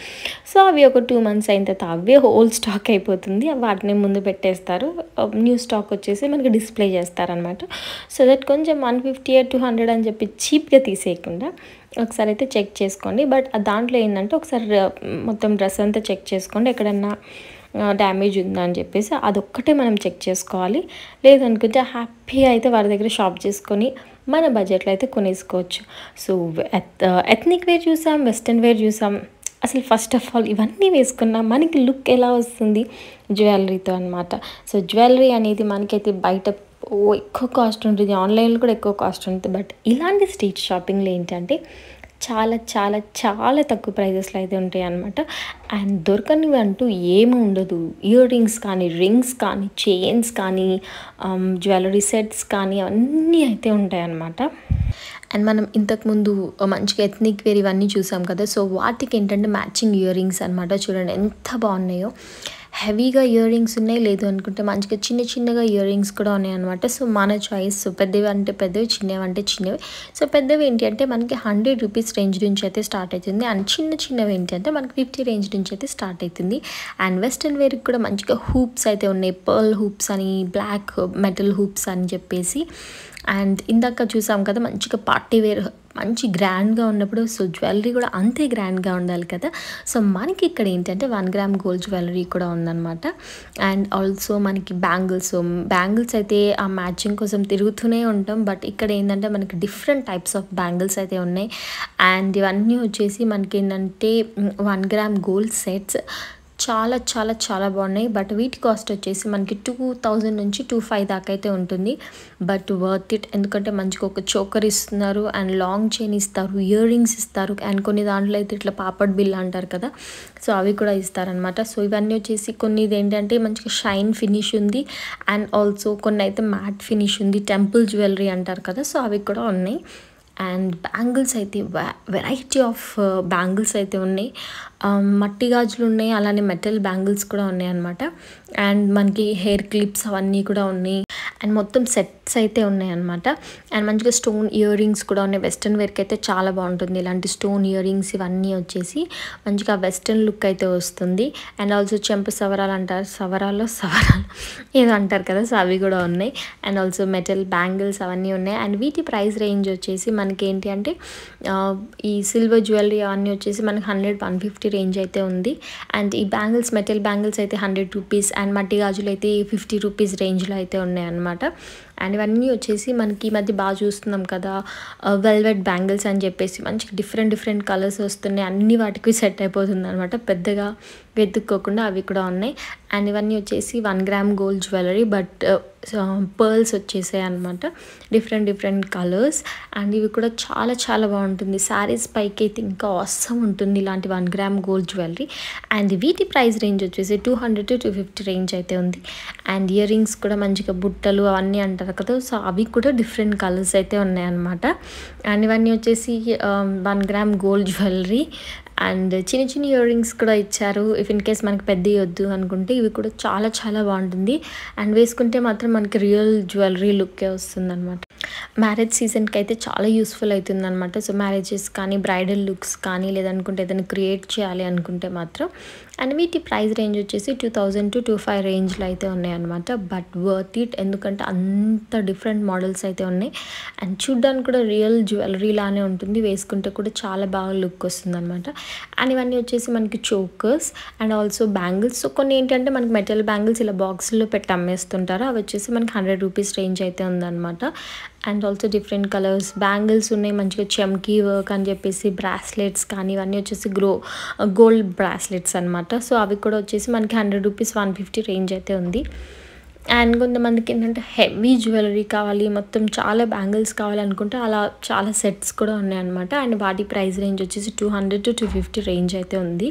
సో అవి ఒక టూ మంత్స్ అయిన తర్వాత అవే ఓల్డ్ స్టాక్ అయిపోతుంది, వాటిని ముందు పెట్టేస్తారు. న్యూ స్టాక్ వచ్చేసి మనకి డిస్ప్లే చేస్తారనమాట. సో దట్ కొంచెం one fifty eight two hundred అని చెప్పి చీప్గా తీసేయకుండా ఒకసారి అయితే చెక్ చేసుకోండి. బట్ దాంట్లో ఏంటంటే ఒకసారి మొత్తం డ్రెస్ అంతా చెక్ చేసుకోండి, ఎక్కడన్నా డ్యామేజ్ ఉందా అని చెప్పేసి అదొక్కటే మనం చెక్ చేసుకోవాలి. లేదనుకుంటే హ్యాపీగా అయితే వారి దగ్గర షాప్ చేసుకొని మన బడ్జెట్లో అయితే కొనేసుకోవచ్చు. సో ఎథ్నిక్ వేర్ చూసాం, వెస్ట్రన్ వేర్ చూసాం, అసలు ఫస్ట్ ఆఫ్ ఆల్ ఇవన్నీ వేసుకున్నా మనకి లుక్ ఎలా వస్తుంది, జ్యువెలరీతో అనమాట. సో జ్యువెలరీ అనేది మనకైతే బయట ఎక్కువ కాస్ట్ ఉంటుంది, ఆన్లైన్లో కూడా ఎక్కువ కాస్ట్ ఉంటుంది. బట్ ఇలాంటి స్ట్రీట్ షాపింగ్లో ఏంటంటే చాలా చాలా చాలా తక్కువ ప్రైజెస్లో అయితే ఉంటాయి అన్నమాట. అండ్ దొరకనివి అంటూ ఏమి ఉండదు. ఇయర్ రింగ్స్ కానీ, రింగ్స్ కానీ, చైన్స్ కానీ, జ్యువెలరీ సెట్స్ కానీ అవన్నీ అయితే ఉంటాయన్నమాట. అండ్ మనం ఇంతకుముందు మంచిగా ఎథ్నిక్ వేర్ ఇవన్నీ చూసాం కదా, సో వాటికి ఏంటంటే మ్యాచింగ్ ఇయర్ రింగ్స్ అనమాట. చూడండి ఎంత బాగున్నాయో, హెవీగా ఇయర్ రింగ్స్ ఉన్నాయి, లేదు అనుకుంటే మంచిగా చిన్న చిన్నగా ఇయర్ రింగ్స్ కూడా ఉన్నాయి అనమాట. సో మన చాయిస్, పెద్దవి అంటే పెద్దవి, చిన్నవి అంటే చిన్నవి. సో పెద్దవి ఏంటి అంటే మనకి హండ్రెడ్ రూపీస్ రేంజ్ నుంచి అయితే స్టార్ట్ అవుతుంది. అండ్ చిన్న చిన్నవి ఏంటి అంటే మనకి ఫిఫ్టీ రేంజ్ నుంచి అయితే స్టార్ట్ అవుతుంది. అండ్ వెస్ట్రన్ వేర్కి కూడా మంచిగా హూప్స్ అయితే ఉన్నాయి, పర్ల్ హూప్స్ అని, బ్లాక్ మెటల్ హూప్స్ అని చెప్పేసి. అండ్ ఇందాక చూసాం కదా మంచిగా పార్టీ వేర్ మంచి గ్రాండ్గా ఉన్నప్పుడు, సో జ్యువెలరీ కూడా అంతే గ్రాండ్గా ఉండాలి కదా. సో మనకి ఇక్కడ ఏంటంటే వన్ గ్రామ్ గోల్డ్ జ్యువెలరీ కూడా ఉందన్నమాట. అండ్ ఆల్సో మనకి బ్యాంగిల్స్, బ్యాంగిల్స్ అయితే ఆ మ్యాచింగ్ కోసం తిరుగుతూనే ఉంటాం. బట్ ఇక్కడ ఏంటంటే మనకి డిఫరెంట్ టైప్స్ ఆఫ్ బ్యాంగిల్స్ అయితే ఉన్నాయి. అండ్ ఇవన్నీ వచ్చేసి మనకి ఏంటంటే వన్ గ్రామ్ గోల్డ్ సెట్స్ చాలా చాలా చాలా బాగున్నాయి. బట్ వీటి కాస్ట్ వచ్చేసి మనకి టూ థౌజండ్ నుంచి టూ ఫైవ్ దాకా అయితే ఉంటుంది. బట్ వర్త్ ఇట్, ఎందుకంటే మంచిగా ఒక చోకర్ ఇస్తున్నారు, అండ్ లాంగ్ చైన్ ఇస్తారు, ఇయర్ రింగ్స్ ఇస్తారు. అండ్ కొన్ని దాంట్లో అయితే ఇట్లా పాపడ్ బిల్ అంటారు కదా, సో అవి కూడా ఇస్తారనమాట. సో ఇవన్నీ వచ్చేసి కొన్ని ఏంటంటే మంచిగా షైన్ ఫినిష్ ఉంది. అండ్ ఆల్సో కొన్ని అయితే మ్యాట్ ఫినిష్ ఉంది, టెంపుల్ జ్యువెలరీ అంటారు కదా, సో అవి కూడా ఉన్నాయి. అండ్ బ్యాంగిల్స్ అయితే వెరైటీ ఆఫ్ బ్యాంగిల్స్ అయితే ఉన్నాయి, మట్టి గాజులు ఉన్నాయి, అలానే మెటల్ బ్యాంగిల్స్ కూడా ఉన్నాయి అన్నమాట. అండ్ మనకి హెయిర్ క్లిప్స్ అవన్నీ కూడా ఉన్నాయి. అండ్ మొత్తం సెట్స్ అయితే ఉన్నాయి అన్నమాట. అండ్ మంచిగా స్టోన్ ఇయర్ రింగ్స్ కూడా ఉన్నాయి. వెస్ట్రన్ వేర్కి అయితే చాలా బాగుంటుంది ఇలాంటి స్టోన్ ఇయర్ రింగ్స్ ఇవన్నీ వచ్చేసి, మంచిగా వెస్ట్రన్ లుక్ అయితే వస్తుంది. అండ్ ఆల్సో చెంప సవరాలు అంటారు, సవరాలు సవరాలు ఏదో అంటారు కదా, సో అవి కూడా ఉన్నాయి. అండ్ ఆల్సో మెటల్ బ్యాంగిల్స్ అవన్నీ ఉన్నాయి. అండ్ వీటి ప్రైస్ రేంజ్ వచ్చేసి మనకి ఏంటి అంటే ఈ సిల్వర్ జ్యువెలరీ అవన్నీ వచ్చేసి మనకి హండ్రెడ్ వన్ ఫిఫ్టీ రేంజ్ అయితే ఉంది. అండ్ ఈ బ్యాంగిల్స్, మెటల్ బ్యాంగిల్స్ అయితే హండ్రెడ్ రూపీస్, అండ్ మట్టి గాజులు అయితే ఫిఫ్టీ రూపీస్ రేంజ్లో అయితే ఉన్నాయి అన్నమాట. అండ్ ఇవన్నీ వచ్చేసి మనకి ఈ మధ్య బాగా చూస్తున్నాం కదా వెల్వెట్ బ్యాంగిల్స్ అని చెప్పేసి మంచి డిఫరెంట్ డిఫరెంట్ కలర్స్ వస్తున్నాయి, అన్ని వాటికి సెట్ అయిపోతుంది అనమాట, పెద్దగా వెతుక్కోకుండా అవి కూడా ఉన్నాయి. అండ్ ఇవన్నీ వచ్చేసి one gram gold jewellery but pearls వచ్చేసాయి అనమాట, డిఫరెంట్ డిఫరెంట్ కలర్స్. అండ్ ఇవి కూడా చాలా చాలా బాగుంటుంది, శారీస్ పైకి అయితే ఇంకా అవసరం ఉంటుంది ఇలాంటి one gram gold jewellery. And వీటి ప్రైస్ రేంజ్ వచ్చేసి two hundred to two fifty range అయితే ఉంది. అండ్ ఇయర్ రింగ్స్ కూడా మంచిగా బుట్టలు అవన్నీ అంటారు కదా, సో అవి కూడా డిఫరెంట్ కలర్స్ అయితే ఉన్నాయన్నమాట. అండ్ ఇవన్నీ వచ్చేసి one gram gold jewellery. And చిన్న చిన్న ఇయర్ రింగ్స్ కూడా ఇచ్చారు, ఇఫ్ ఇన్ కేస్ మనకి పెద్ద వద్దు అనుకుంటే ఇవి కూడా చాలా చాలా బాగుంటుంది. అండ్ వేసుకుంటే మాత్రం మనకి రియల్ జ్యువెలరీ లుక్కే వస్తుంది అనమాట. మ్యారేజ్ సీజన్కి అయితే చాలా యూస్ఫుల్ అవుతుంది అనమాట. సో మ్యారేజెస్ కానీ బ్రైడల్ లుక్స్ కానీ లేదనుకుంటే ఏదైనా క్రియేట్ చేయాలి అనుకుంటే మాత్రం. అండ్ వీటి ప్రైస్ రేంజ్ వచ్చేసి two thousand to two five రేంజ్లో అయితే ఉన్నాయన్నమాట, బట్ వర్త్ ఇట్, ఎందుకంటే అంత డిఫరెంట్ మోడల్స్ అయితే ఉన్నాయి. అండ్ చూడ్డానికి కూడా రియల్ జ్యువెలరీ లానే ఉంటుంది, వేసుకుంటే కూడా చాలా బాగా లుక్ వస్తుంది అనమాట. అండ్ ఇవన్నీ వచ్చేసి మనకి chokers and also bangles. So కొన్ని ఏంటంటే మనకి మెటల్ బ్యాంగిల్స్ ఇలా బాక్స్లో పెట్టి అమ్మేస్తుంటారు, అవి వచ్చేసి మనకి హండ్రెడ్ రూపీస్ రేంజ్ అయితే ఉందన్నమాట. And also different colours bangles ఉన్నాయి, మంచిగా చెమ్కీ వర్క్ అని చెప్పేసి బ్రాస్లెట్స్ కానీ ఇవన్నీ వచ్చేసి గ్రో గోల్డ్ బ్రాస్లెట్స్ అనమాట. సో అవి కూడా వచ్చేసి మనకి hundred rupees one fifty range అయితే ఉంది. అండ్ కొంతమందికి ఏంటంటే హెవీ జ్యువెలరీ కావాలి, మొత్తం చాలా బ్యాంగిల్స్ కావాలనుకుంటే అలా చాలా సెట్స్ కూడా ఉన్నాయన్నమాట. అండ్ వాటి ప్రైస్ రేంజ్ వచ్చేసి two hundred to two fifty range అయితే ఉంది.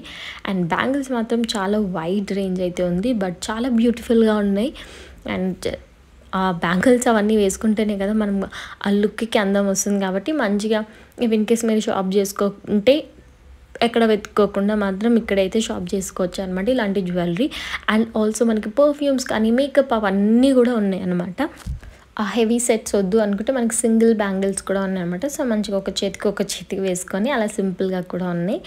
అండ్ బ్యాంగిల్స్ మాత్రం చాలా వైడ్ రేంజ్ అయితే ఉంది, బట్ చాలా బ్యూటిఫుల్గా ఉన్నాయి. అండ్ ఆ బ్యాంగిల్స్ అవన్నీ వేసుకుంటేనే కదా మనం ఆ లుక్కి అందం వస్తుంది, కాబట్టి మంచిగా ఇన్ కేస్ మీరు షాప్ చేసుకోకుంటే ఎక్కడ వెతుక్కోకుండా మాత్రం ఇక్కడైతే షాప్ చేసుకోవచ్చు అనమాట ఇలాంటి జ్యువెలరీ. అండ్ ఆల్సో మనకి పర్ఫ్యూమ్స్ కానీ మేకప్ అవన్నీ కూడా ఉన్నాయి అనమాట. ఆ హెవీ సెట్స్ వద్దు అనుకుంటే మనకి సింగిల్ బ్యాంగిల్స్ కూడా ఉన్నాయన్నమాట. సో మంచిగా ఒక చేతికి ఒక చేతికి వేసుకొని అలా సింపుల్గా కూడా ఉన్నాయి.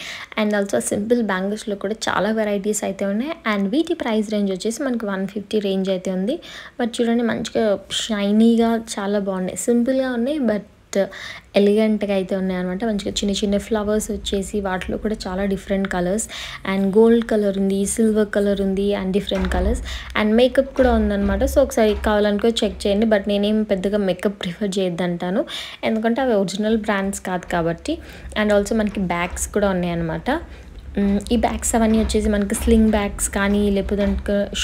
అండ్ ఆల్సో సింపుల్ బ్యాంగిల్స్లో కూడా చాలా వెరైటీస్ అయితే ఉన్నాయి. అండ్ వీటి ప్రైస్ రేంజ్ వచ్చేసి మనకి వన్ ఫిఫ్టీ రేంజ్ అయితే ఉంది. బట్ చూడండి మంచిగా షైనీగా చాలా బాగున్నాయి, సింపుల్గా ఉన్నాయి బట్ ఎలిగెంట్గా అయితే ఉన్నాయన్నమాట. మంచిగా చిన్న చిన్న ఫ్లవర్స్ వచ్చేసి వాటిలో కూడా చాలా different colours, and gold colour ఉంది, సిల్వర్ కలర్ ఉంది, and different colours and makeup కూడా ఉందన్నమాట. సో ఒకసారి కావాలనుకో చెక్ చేయండి, బట్ నేనేం పెద్దగా మేకప్ ప్రిఫర్ చేయొద్దంటాను, ఎందుకంటే అవి ఒరిజినల్ బ్రాండ్స్ కాదు కాబట్టి. అండ్ ఆల్సో మనకి బ్యాగ్స్ కూడా ఉన్నాయన్నమాట. ఈ బ్యాగ్స్ అవన్నీ వచ్చేసి మనకి స్లింగ్ బ్యాగ్స్ కానీ లేకపోతే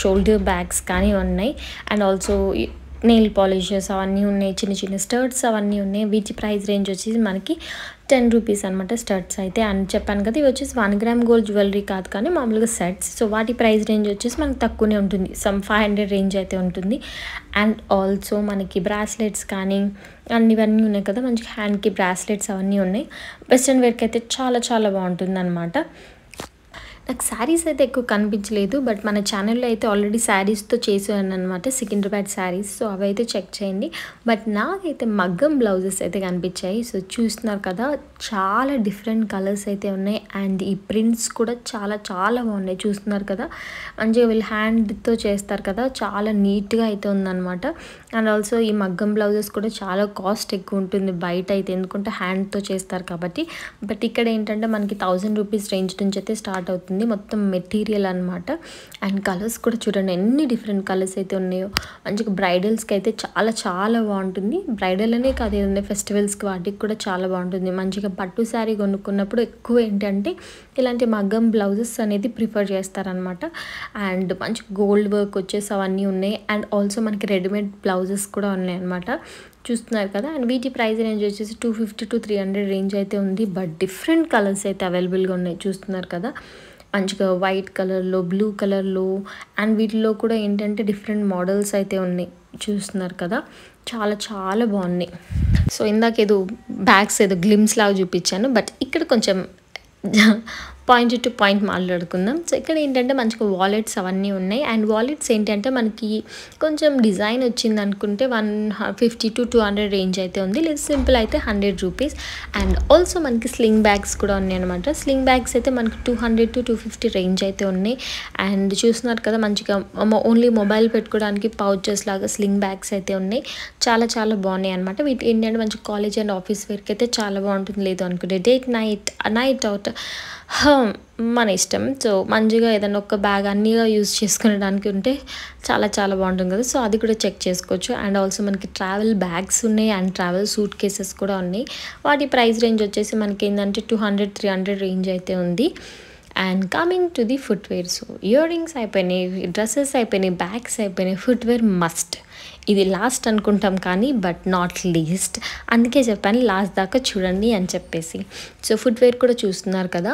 షోల్డర్ బ్యాగ్స్ కానీ ఉన్నాయి. అండ్ ఆల్సో నెయిల్ పాలిషెస్ అవన్నీ ఉన్నాయి, చిన్న చిన్న స్టర్ట్స్ అవన్నీ ఉన్నాయి. వీటి ప్రైస్ రేంజ్ వచ్చేసి మనకి టెన్ రూపీస్ అనమాట స్టర్ట్స్ అయితే. అండ్ చెప్పాను కదా ఇవి వచ్చేసి వన్ గ్రామ్ గోల్డ్ జ్యువెలరీ కాదు కానీ మామూలుగా సెట్స్, సో వాటి ప్రైస్ రేంజ్ వచ్చేసి మనకు తక్కువనే ఉంటుంది, సమ్ ఫైవ్ హండ్రెడ్ రేంజ్ అయితే ఉంటుంది. అండ్ ఆల్సో మనకి బ్రాస్లెట్స్ కానీ అన్ని ఇవన్నీ ఉన్నాయి కదా, మంచి హ్యాండ్కి బ్రాస్లెట్స్ అవన్నీ ఉన్నాయి. వెస్ట్రన్ వేర్కి అయితే చాలా చాలా బాగుంటుంది అనమాట. నాకు శారీస్ అయితే ఎక్కువ కనిపించలేదు, బట్ మన ఛానల్లో అయితే ఆల్రెడీ శారీస్తో చేసాను అనమాట, సికింద్రాబాద్ శారీస్, సో అవి అయితే చెక్ చేయండి. బట్ నాకైతే మగ్గం బ్లౌజెస్ అయితే కనిపించాయి. సో చూస్తున్నారు కదా చాలా డిఫరెంట్ కలర్స్ అయితే ఉన్నాయి, అండ్ ఈ ప్రింట్స్ కూడా చాలా చాలా బాగున్నాయి. చూస్తున్నారు కదా మంచిగా వీళ్ళు హ్యాండ్తో చేస్తారు కదా, చాలా నీట్గా అయితే ఉందన్నమాట. అండ్ ఆల్సో ఈ మగ్గం బ్లౌజెస్ కూడా చాలా కాస్ట్ ఎక్కువ ఉంటుంది బయట అయితే, ఎందుకంటే హ్యాండ్తో చేస్తారు కాబట్టి. బట్ ఇక్కడ ఏంటంటే మనకి థౌజండ్ రూపీస్ రేంజ్ నుంచి అయితే స్టార్ట్ అవుతుంది మొత్తం మెటీరియల్ అనమాట. అండ్ కలర్స్ కూడా చూడండి ఎన్ని డిఫరెంట్ కలర్స్ అయితే ఉన్నాయో, మంచిగా బ్రైడల్స్కి అయితే చాలా చాలా బాగుంటుంది. బ్రైడల్ అనే కాదు ఏదైనా ఫెస్టివల్స్కి వాటికి కూడా చాలా బాగుంటుంది. మంచిగా పట్టు శారీ కొనుక్కున్నప్పుడు ఎక్కువ ఏంటంటే ఇలాంటి మగ్గం బ్లౌజెస్ అనేది ప్రిఫర్ చేస్తారనమాట. అండ్ మంచి గోల్డ్ వర్క్ వచ్చేసి అవన్నీ ఉన్నాయి. అండ్ ఆల్సో మనకి రెడీమేడ్ బ్లౌజెస్ కూడా ఉన్నాయి అనమాట, చూస్తున్నారు కదా. అండ్ వీటి ప్రైస్ రేంజ్ వచ్చేసి two fifty to three hundred range అయితే ఉంది, బట్ డిఫరెంట్ కలర్స్ అయితే అవైలబుల్గా ఉన్నాయి. చూస్తున్నారు కదా మంచిగా వైట్ కలర్లో, బ్లూ కలర్లో, అండ్ వీటిలో కూడా ఏంటంటే డిఫరెంట్ మోడల్స్ అయితే ఉన్నాయి. చూస్తున్నారు కదా చాలా చాలా బాగున్నాయి. సో ఇందాక ఏదో బ్యాగ్స్ ఏదో గ్లిమ్స్ లాగా చూపించాను, బట్ ఇక్కడ కొంచెం పాయింట్ టు పాయింట్ మాట్లాడుకుందాం. సో ఇక్కడ ఏంటంటే మంచిగా వాలెట్స్ అవన్నీ ఉన్నాయి. అండ్ వాలెట్స్ ఏంటంటే మనకి కొంచెం డిజైన్ వచ్చింది అనుకుంటే one fifty to two hundred range అయితే ఉంది, లేదు సింపుల్ అయితే హండ్రెడ్ రూపీస్. అండ్ ఆల్సో మనకి స్లింగ్ బ్యాగ్స్ కూడా ఉన్నాయి అనమాట. స్లింగ్ బ్యాగ్స్ అయితే మనకి two hundred to two fifty range అయితే ఉన్నాయి. అండ్ చూస్తున్నారు కదా మంచిగా ఓన్లీ మొబైల్ పెట్టుకోవడానికి పౌచెస్ లాగా స్లింగ్ బ్యాగ్స్ అయితే ఉన్నాయి, చాలా చాలా బాగున్నాయి అనమాట. వీటి ఏంటంటే మంచి కాలేజ్ అండ్ ఆఫీస్ వేర్కి అయితే చాలా బాగుంటుంది, లేదు అనుకుంటే డేట్ నైట్ నైట్ అవుట్ మన ఇష్టం. సో మంచిగా ఏదైనా ఒక బ్యాగ్ అన్నీగా యూజ్ చేసుకునేదానికి ఉంటే చాలా చాలా బాగుంటుంది కదా, సో అది కూడా చెక్ చేసుకోవచ్చు. అండ్ ఆల్సో మనకి ట్రావెల్ బ్యాగ్స్ ఉన్నాయి అండ్ ట్రావెల్ సూట్ కేసెస్ కూడా ఉన్నాయి. వాటి ప్రైస్ రేంజ్ వచ్చేసి మనకి ఏంటంటే two hundred three hundred range అయితే ఉంది. And coming to the footwear, so ear rings అయిపోయినాయి, డ్రెస్సెస్ అయిపోయినాయి, బ్యాగ్స్ అయిపోయినాయి, ఫుట్వేర్ మస్ట్. ఇది లాస్ట్ అనుకుంటాం కానీ బట్ నాట్ లీస్ట్, అందుకే చెప్పాను లాస్ట్ దాకా చూడండి అని చెప్పేసి. సో ఫుట్వేర్ కూడా చూస్తున్నారు కదా,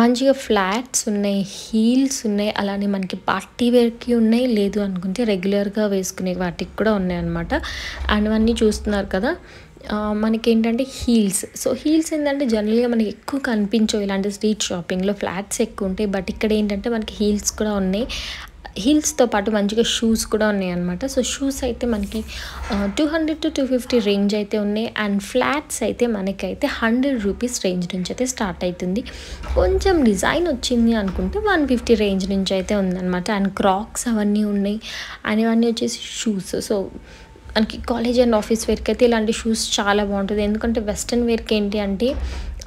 మంచిగా ఫ్లాట్స్ ఉన్నాయి, హీల్స్ ఉన్నాయి, అలానే మనకి పార్టీ వేర్కి ఉన్నాయి, లేదు అనుకుంటే రెగ్యులర్గా వేసుకునే వాటికి కూడా ఉన్నాయన్నమాట. అండ్ అవన్నీ చూస్తున్నారు కదా, మనకి ఏంటంటే హీల్స్. సో హీల్స్ ఏంటంటే జనరల్గా మనకి ఎక్కువ కనిపించవు ఇలాంటి స్ట్రీట్ షాపింగ్లో, ఫ్లాట్స్ ఎక్కువ ఉంటాయి, బట్ ఇక్కడ ఏంటంటే మనకి హీల్స్ కూడా ఉన్నాయి. హీల్స్తో పాటు మంచిగా షూస్ కూడా ఉన్నాయి అన్నమాట. సో షూస్ అయితే మనకి two hundred to two fifty range అయితే ఉన్నాయి. అండ్ ఫ్లాట్స్ అయితే మనకైతే హండ్రెడ్ రూపీస్ రేంజ్ నుంచి అయితే స్టార్ట్ అవుతుంది, కొంచెం డిజైన్ వచ్చింది అనుకుంటే వన్ ఫిఫ్టీ రేంజ్ నుంచి అయితే ఉందన్నమాట. అండ్ క్రాక్స్ అవన్నీ ఉన్నాయి. అండ్ ఇవన్నీ వచ్చేసి షూస్. సో మనకి కాలేజ్ అండ్ ఆఫీస్ వేర్కి అయితే ఇలాంటి షూస్ చాలా బాగుంటుంది, ఎందుకంటే వెస్ట్రన్ వేర్కి ఏంటి అంటే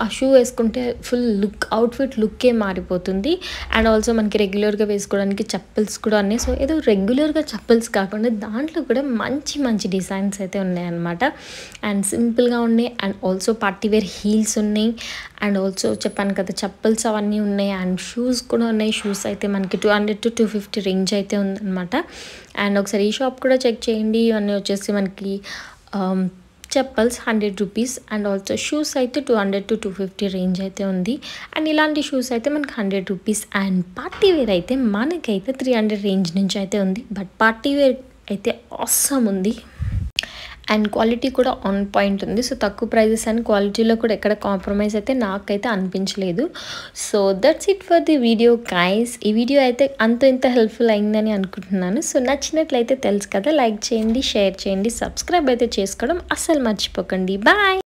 ఆ షూ వేసుకుంటే ఫుల్ లుక్, అవుట్ఫిట్ లుక్కే మారిపోతుంది. అండ్ ఆల్సో మనకి రెగ్యులర్గా వేసుకోవడానికి చప్పల్స్ కూడా ఉన్నాయి. సో ఏదో రెగ్యులర్గా చప్పల్స్ కాకుండా దాంట్లో కూడా మంచి మంచి డిజైన్స్ అయితే ఉన్నాయన్నమాట. అండ్ సింపుల్గా ఉన్నాయి. అండ్ ఆల్సో పార్టీవేర్ హీల్స్ ఉన్నాయి. అండ్ ఆల్సో చెప్పాను కదా చప్పల్స్ అవన్నీ ఉన్నాయి. అండ్ షూస్ కూడా ఉన్నాయి. షూస్ అయితే మనకి two hundred to two fifty range అయితే ఉందన్నమాట. అండ్ ఒకసారి ఈ షాప్ కూడా చెక్ చేయండి. ఇవన్నీ వచ్చేసి మనకి chappals hundred rupees and also shoes అయితే two hundred to two fifty range అయితే ఉంది. అండ్ ఇలాంటి షూస్ అయితే మనకి hundred rupees. And party wear అయితే మనకైతే త్రీ హండ్రెడ్ రేంజ్ నుంచి అయితే ఉంది, బట్ పార్టీ వేర్ అయితే ఆసమ్ ఉంది. అండ్ క్వాలిటీ కూడా ఆన్ పాయింట్ ఉంది. సో తక్కువ ప్రైజెస్ అండ్ క్వాలిటీలో కూడా ఎక్కడ కాంప్రమైజ్ అయితే నాకైతే అనిపించలేదు. So that's it for the video guys. ఈ వీడియో అయితే అంత ఇంత హెల్ప్ఫుల్ అయిందని అనుకుంటున్నాను. సో నచ్చినట్లయితే తెలుసు కదా, లైక్ చేయండి, షేర్ చేయండి, సబ్స్క్రైబ్ అయితే చేసుకోవడం అస్సలు మర్చిపోకండి. బాయ్.